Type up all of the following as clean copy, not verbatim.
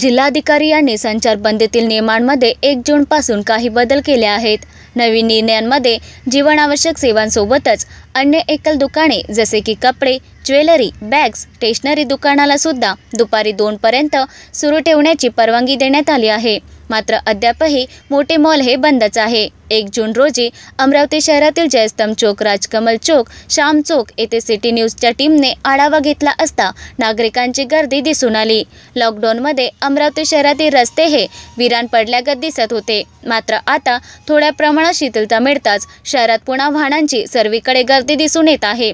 जिल्हाधिकारी यांनी संचारबंदीतील नियमांमध्ये 1 जूनपासून काही बदल केले आहेत। नवीन निर्णयांमध्ये जीवनावश्यक सेवांसोबतच अन्य एकल दुकाने जसे की कपडे, ज्वेलरी, बॅग्स, स्टेशनरी दुकानाला सुद्धा दुपारी 2 पर्यंत सुरू ठेवण्याची परवानगी देण्यात आली आहे। मात्र अद्यापही मोठे मॉल हे बंदच आहे। 1 जून रोजी अमरावती शहरातील जयस्तंभ चौक, राजकमल चौक, श्याम चौक येथे सिटी न्यूजच्या टीमने आढावा घेतला असता नागरिकांची गर्दी दिसून आली। लॉकडाऊनमध्ये अमरावती शहरातील रस्ते हे विरान पडल्यागत दिसत होते, मात्र आता थोड्या प्रमाणात शीतलता मिळताच शहरात पुन्हा वाहनांची सर्वीकडे गर्दी दिसून येत आहे।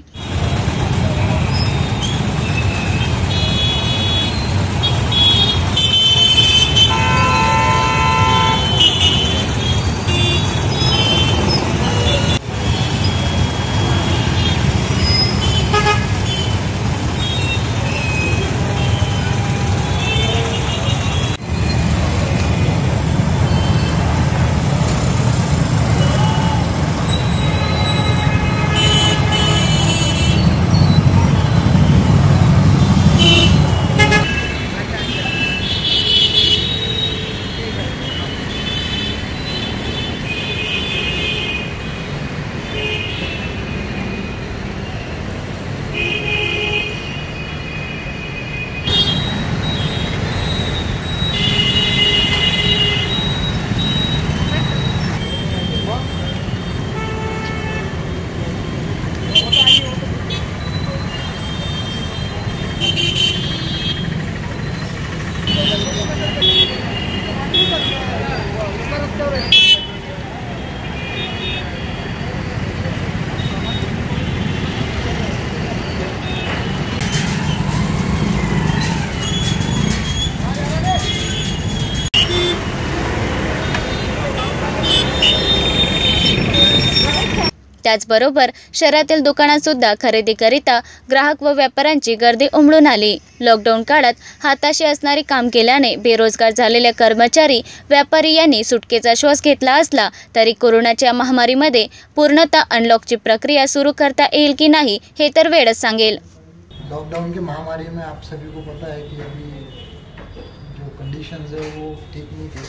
त्याचबरोबर शहरातील दुकानात सुद्धा खरेदीकरिता ग्राहक व व्यापाऱ्यांची गर्दी उमळून आली। लॉकडाऊन काळात हाताशी असणारी काम केल्याने बेरोजगार झालेले कर्मचारी, व्यापारी यांनी सुटकेचा श्वास घेतला असला तरी कोरोनाच्या महामारीमध्ये पूर्णतः अनलॉकची प्रक्रिया सुरू करता येईल की नाही हे तर वेळच सांगेल। लॉकडाऊन की महामारी में आप सभी को पता है कि अभी जो कंडीशंस है वो ठीक नहीं थी,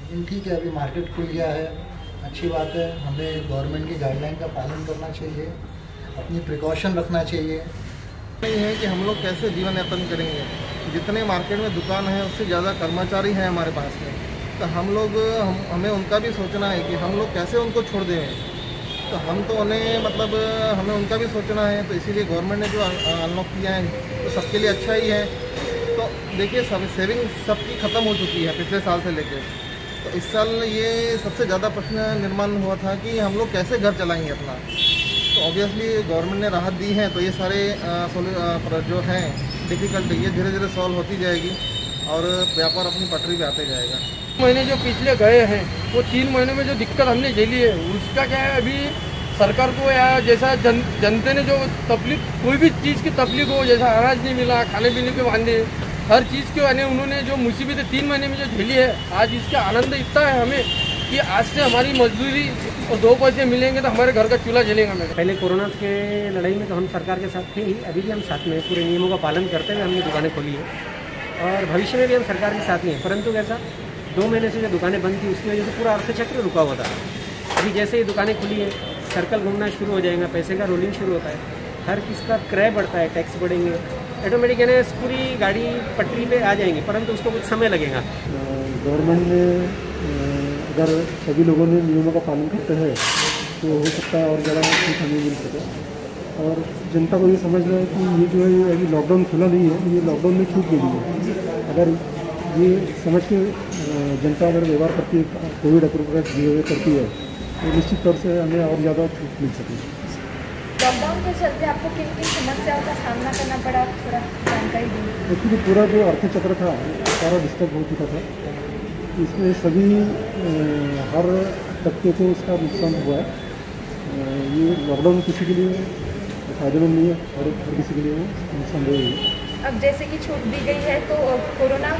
लेकिन ठीक है, अभी मार्केट खुल गया है, अच्छी बात है। हमें गवर्नमेंट की गाइडलाइन का पालन करना चाहिए, अपनी प्रिकॉशन रखना चाहिए। नहीं है कि हम लोग कैसे जीवन यापन करेंगे, जितने मार्केट में दुकान है उससे ज़्यादा कर्मचारी हैं हमारे पास में, तो हम लोग हमें उनका भी सोचना है कि हम लोग कैसे उनको छोड़ दें। तो हम तो उन्हें मतलब हमें उनका भी सोचना है, तो इसीलिए गवर्नमेंट ने जो अनलॉक किया है तो सबके लिए अच्छा ही है। तो देखिए सब सेविंग सबकी ख़त्म हो चुकी है पिछले साल से लेकर, तो इस साल ये सबसे ज़्यादा प्रश्न निर्माण हुआ था कि हम लोग कैसे घर चलाएंगे अपना। तो ऑब्वियसली गवर्नमेंट ने राहत दी है, तो ये सारे जो हैं डिफ़िकल्टी ये धीरे धीरे सॉल्व होती जाएगी और व्यापार अपनी पटरी पे आते जाएगा। महीने जो पिछले गए हैं वो 3 महीने में जो दिक्कत हमने झेली है उसका क्या है, अभी सरकार को या जैसा जनता ने जो तकलीफ, कोई भी चीज़ की तकलीफ हो, जैसा अनाज नहीं मिला, खाने पीने के वादे, हर चीज़ के आने उन्होंने जो मुसीबतें 3 महीने में जो झेली है, आज इसका आनंद इतना है हमें कि आज से हमारी मजदूरी और 2 पैसे मिलेंगे तो हमारे घर का चूल्हा जलेगा। मैंने पहले कोरोना के लड़ाई में तो हम सरकार के साथ थे ही, अभी भी हम साथ में पूरे नियमों का पालन करते हुए हमने दुकानें खोली है और भविष्य में भी हम सरकार के साथ नहीं है। परंतु कैसा 2 महीने से जो दुकानें बंद थी उसकी वजह से पूरा अर्थचक्र रुका हुआ था। अभी जैसे ही दुकानें खुली हैं सर्कल घूमना शुरू हो जाएगा, पैसे का रोलिंग शुरू होता है, हर किसका क्रय बढ़ता है, टैक्स बढ़ेंगे, ऑटोमेटिक है पूरी गाड़ी पटरी पे आ जाएंगी, परंतु उसको कुछ समय लगेगा। गवर्नमेंट ने अगर सभी लोगों ने नियमों का पालन करते हैं तो हो सकता है और ज़्यादा कुछ हमें मिल सके और जनता को ये समझना है कि ये जो है अभी लॉकडाउन खुला नहीं है, ये लॉकडाउन में छूट गई है। अगर ये समझ के जनता अगर व्यवहार करती है, कोविड अप्रोप्रिएट बिहेवियर करती है, तो निश्चित तौर से हमें और ज़्यादा छूट मिल सकेगी। लॉकडाउन के चलते आपको किन किन समस्याओं का सामना करना पड़ा, थोड़ा जानकारी दें। एक्चुअली पूरा जो अर्थचक्र था सारा डिस्टर्ब हो चुका था, इसमें सभी हर तबके को उसका नुकसान हुआ है। ये लॉकडाउन किसी के लिए फायदेमंद नहीं है और किसी के लिए नुकसानदेह है। अब जैसे कि छूट दी गई है तो कोरोना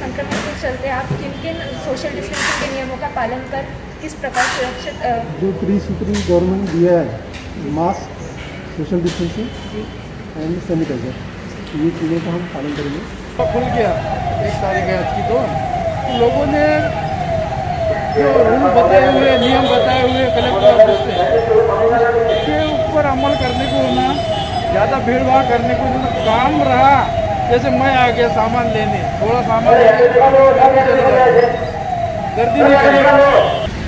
संक्रमण के चलते आप किन किन सोशल डिस्टेंसिंग के नियमों का पालन कर किस प्रकार सुरक्षित जो त्रिसूत्री गवर्नमेंट दिया है, mask, social distancing and sanitiser, ये चीज़ों का हम पालन करेंगे। छापा खुल गया 1 तारीख आज की, तो लोगों ने जो रूल बताए हुए, नियम बताए हुए कलेक्टर ऑफिस से, उसके ऊपर अमल करने को ना, ज़्यादा भीड़ भाड़ करने को ना, काम रहा जैसे मैं आ गया सामान लेने, थोड़ा सामान गर्दी नहीं।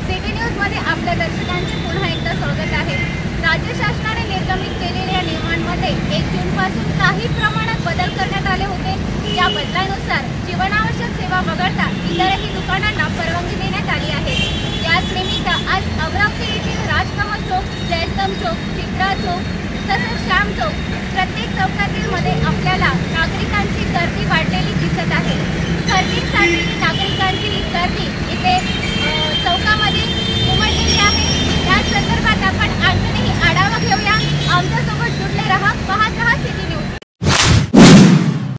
सिटी न्यूजमध्ये आपल्या दर्शकांचे पुन्हा एकदा स्वागत आहे। राज्य शासनाने निर्गमित केलेल्या नियमांमध्ये 1 जूनपासून काही प्रमाणात बदल करण्यात आले होते। या बदलानुसार जीवनावश्यक सेवा वगळता इतरही दुकानांना परवानगी देण्यात आली आहे। याच निमित्त आज अमरावती येथील राजकमल चौक, जयस्तंभ चौक, चित्रा चौक तसेच श्याम चौक प्रत्येक चौकातील मध्ये आपल्याला नागरिकांची गर्दी वाढलेली दिसत आहे। गर्दीसाठी